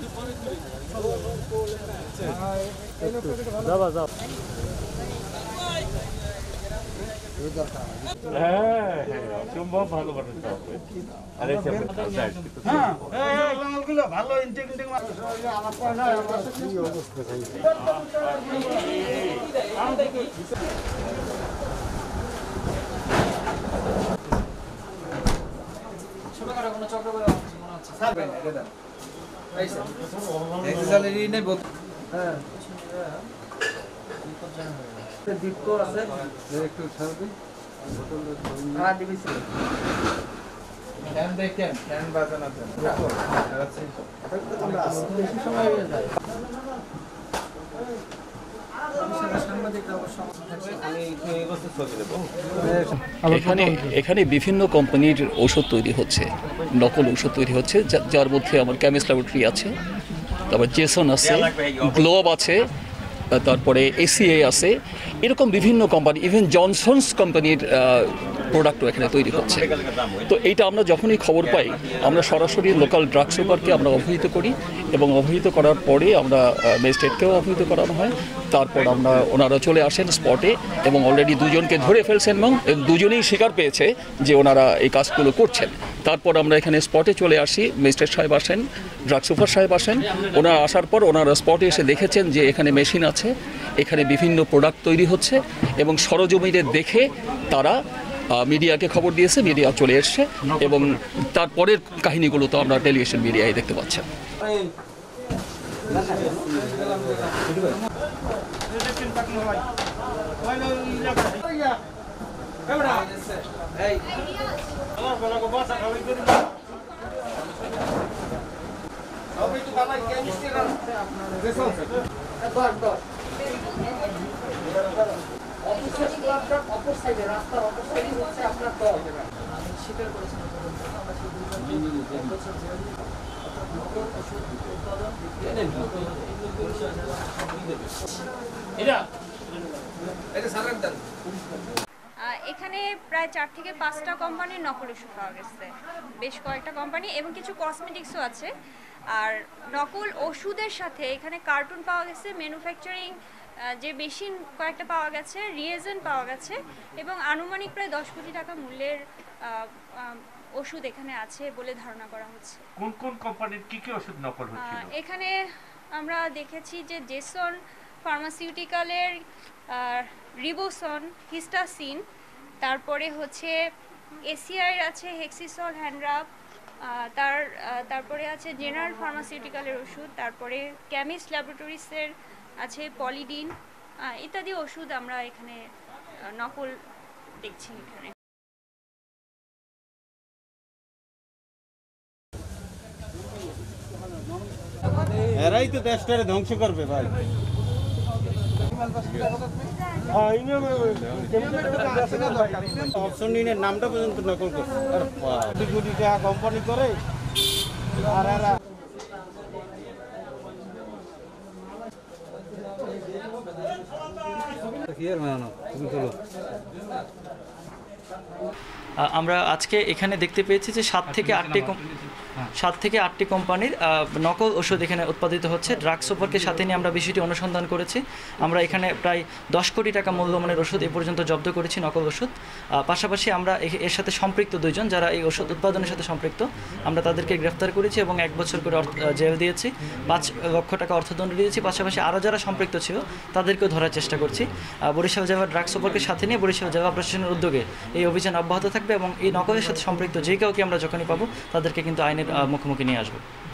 विभिन्न कम्पानीर औषध तैरि होच्छे नकल औषध तैरि होच्छे जार मध्ये आमार केमिस्ट ल्याबरेटरी आछे তারপর জেসন আছে গ্লোব আছে তারপরে এসিএ আছে এরকম বিভিন্ন কোম্পানি ইভেন জনসনস কোম্পানির প্রোডাক্টও এখানে তৈরি হচ্ছে। তো এইটা আমরা যখনই খবর পাই আমরা সরাসরি লোকাল ড্রাগ সুপারকে আমরা অবহিত করি এবং অবহিত করার পরে আমরা ম্যাজিস্ট্রেটকেও অবহিত করানো হয়। তারপর আমরা ওনারা চলে আসেন স্পটে এবং অলরেডি দুজনকে ধরে ফেলছেন এবং দুজনেই স্বীকার পেয়েছে যে ওনারা এই কাজগুলো করছেন। তারপর আমরা এখানে স্পটে চলে আসি, ম্যাজিস্ট্রেট সাহেব আসেন, ড্রাগ সুপার সাহেব আসেন। ওনারা আসার পর ওনারা স্পটে এসে দেখেছেন যে এখানে মেশিন আছে, এখানে বিভিন্ন প্রোডাক্ট তৈরি হচ্ছে এবং সরজমিনে দেখে তারা মিডিয়া के खबर दिए मीडिया चले तरह कहनीगुलो तो टेलिविजन मीडिया देखते पाচ্ছেন। এখানে প্রায় 4 থেকে 5টা কোম্পানির নকল ওষুধ পাওয়া গেছে, বেশ কয়েকটা কোম্পানি এবং কিছু কসমেটিক্সও আছে। আর নকল ওষুধের সাথে এখানে কার্টুন পাওয়া গেছে, ম্যানুফ্যাকচারিং যে মেশিন কয়েকটা পাওয়া গেছে, রিয়েজেন্ট পাওয়া গেছে এবং আনুমানিক প্রায় 10 কোটি টাকা মূল্যের ওষুধ এখানে আছে বলে ধারণা করা হচ্ছে। কোন কোন কোম্পানির কি কি ওষুধ নকল হচ্ছিল এখানে আমরা দেখেছি যে জেসন ফার্মাসিউটিক্যালের রিবোসন, হিস্টাসিন, তারপরে হচ্ছে এসিআই আছে হেক্সিসল, হ্যান্ডরাপ, তারপরে আছে জেনারেল ফার্মাসিউটিক্যালের ওষুধ, তারপরে কেমিস্ট ল্যাবরেটরিজের আছে পলিডিন ইত্যাদি ওষুধ আমরা এখানে নকল দেখছি। এখানে এরাই তো দেশটারে ধ্বংস করবে ভাই। অপশনের নামটা পর্যন্ত নকল করছে। আর 2 কোটি টাকা কোম্পানি করে আর এরা আমরা আজকে এখানে দেখতে পেয়েছি যে 7 থেকে 8টি কোম্পানির নকল ওষুধ এখানে উৎপাদিত হচ্ছে। ড্রাগ সুপারকে সাথে নিয়ে আমরা বিষয়টি অনুসন্ধান করেছি। আমরা এখানে প্রায় 10 কোটি টাকা মূল্যমানের ওষুধ এ পর্যন্ত জব্দ করেছি, নকল ওষুধ। পাশাপাশি আমরা এর সাথে সম্পৃক্ত দুইজন যারা এই ওষুধ উৎপাদনের সাথে সম্পৃক্ত আমরা তাদেরকে গ্রেফতার করেছি এবং 1 বছর করে জেল দিয়েছি, 5 লক্ষ টাকা অর্থদণ্ড দিয়েছি। পাশাপাশি আরও যারা সম্পৃক্ত ছিল তাদেরকেও ধরার চেষ্টা করছি। বরিশাল জেলা ড্রাগ সুপারকে সাথে নিয়ে বরিশাল জেলা প্রশাসনের উদ্যোগে এই অভিযান অব্যাহত থাকবে এবং এই নকলের সাথে সম্পৃক্ত যে কাউকে আমরা যখনই পাবো তাদেরকে কিন্তু আইনের মুখোমুখি নিয়ে আসবো।